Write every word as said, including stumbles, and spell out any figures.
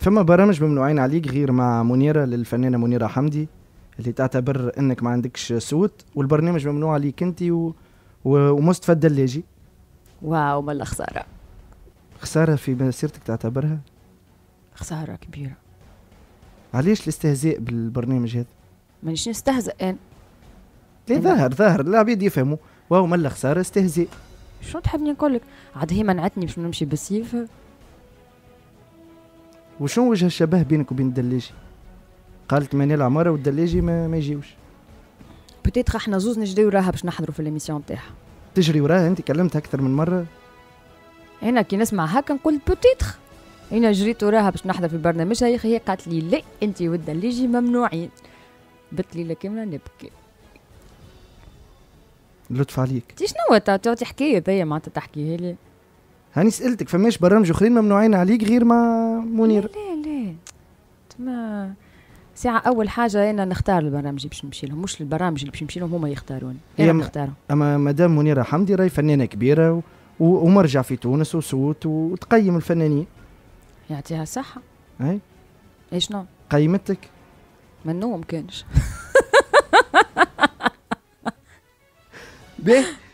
فما برامج ممنوعين عليك غير مع منيرة للفنانة منيرة حمدي اللي تعتبر انك ما عندكش صوت، والبرنامج ممنوع عليك انت و... ومصطفى الدلاجي. واو، مال خسارة. خسارة في مسيرتك تعتبرها؟ خسارة كبيرة. علاش الاستهزاء بالبرنامج هذا؟ مانيش نستهزئ انا. ليه؟ ظاهر ظاهر العباد يفهموا واو مال خسارة استهزاء. شنو تحبني نقول لك؟ عاد هي منعتني باش نمشي بالسيف. وشنو وجه الشبه بينك وبين الدلاجي؟ قالت منال عمارة والدلاجي ما, ما يجيوش. بتيتخ احنا زوز نجري وراها باش نحضروا في الاميسيون تاعها. تجري وراها؟ انت كلمتها أكثر من مرة؟ أنا كي نسمع هكا نقول بتيتخ. أنا جريت وراها باش نحضر في برنامجها، يا أخي هي قالت لي لا أنت والدلاجي ممنوعين. بت لي كاملة نبكي. لطف عليك. أنت شنو تعطي حكاية هي معناتها تحكيها لي؟ هاني سألتك فماش برامج أخرين ممنوعين عليك غير مع منير؟ لا لا تما ساعة أول حاجة أنا نختار البرامج اللي باش نمشي لهم، مش البرامج اللي باش نمشي لهم هما يختاروني، أنا نختارهم. أما مدام منيرة حمدي راهي فنانة كبيرة و... و... ومرجع في تونس وصوت وتقيم الفنانين. يعطيها الصحة. أي؟ أي شنو؟ قيمتك؟ منو ما كانش. باهي